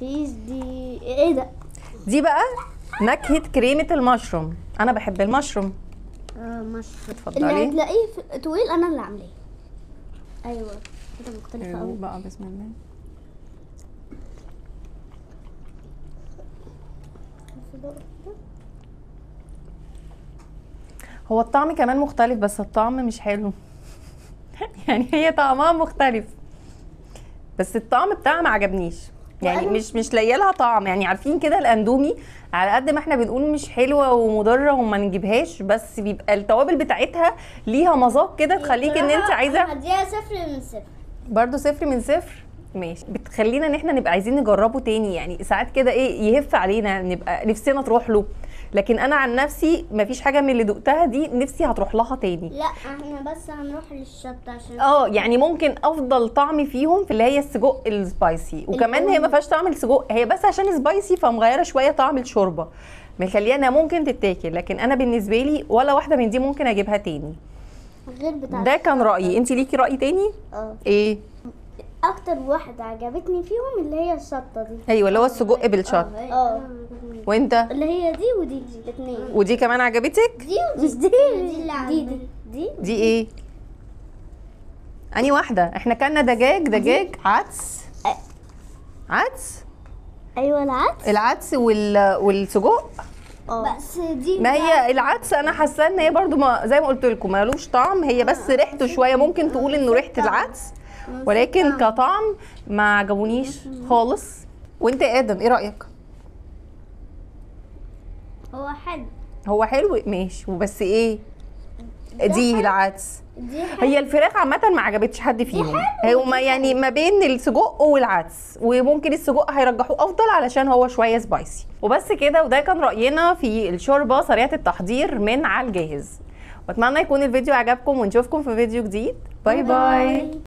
دي ايه ده؟ دي بقى نكهه كريمه المشروم. انا بحب المشروم. مشروم اتفضلي. اللي هتلاقيه طويل انا اللي عاملاه. ايوه كده مختلفه قوي بقى. بسم الله. هو الطعم كمان مختلف بس الطعم مش حلو. يعني هي طعمها مختلف بس الطعم بتاعها ما عجبنيش. يعني مش لاقيه لها طعم. يعني عارفين كده الاندومي على قد ما احنا بنقول مش حلوه ومضره وما نجيبهاش، بس بيبقى التوابل بتاعتها ليها مذاق كده تخليك ان انت عايزه. هديها 0 من 0 برضه. 0 من 0 ماشي. بتخلينا ان احنا نبقى عايزين نجربه تاني. يعني ساعات كده ايه يهف علينا نبقى نفسنا تروح له، لكن انا عن نفسي مفيش حاجه من اللي دقتها دي نفسي هتروح لها تاني. لا احنا بس هنروح للشطه عشان يعني ممكن افضل طعم فيهم في اللي هي السجق السبايسي. وكمان هي ما فيهاش طعم السجق، هي بس عشان سبايسي فمغيره شويه طعم الشوربه مخليها ممكن تتاكل، لكن انا بالنسبه لي ولا واحده من دي ممكن اجيبها تاني غير بتاعتي. ده كان رايي. انت ليكي راي تاني؟ ايه اكتر واحده عجبتني فيهم؟ اللي هي الشطه دي. ايوه اللي هو السجق بالشطه. وانت اللي هي دي ودي الاثنين. ودي كمان عجبتك؟ دي ودي. مش دي دي دي دي دي ايه؟ انهي واحده؟ احنا كلنا دجاج عدس. عدس؟ ايوه العدس. العدس والسجق. بس دي ما هي العدس انا حاسه ان هي برده زي ما قلت لكم مالوش طعم. هي بس ريحته شويه ممكن تقول انه ريحه العدس، ولكن كطعم ما عجبونيش خالص. وانت يا ادم ايه رايك؟ هو حلو. هو حلو ماشي، وبس ايه دي العدس. هي الفراخ عامه ما عجبتش حد فيهم. هما يعني ما بين السجق والعدس، وممكن السجق هيرجحوه افضل علشان هو شويه سبايسي. وبس كده، وده كان راينا في الشوربه سريعه التحضير من على الجاهز. واتمنى يكون الفيديو عجبكم، ونشوفكم في فيديو جديد. باي باي.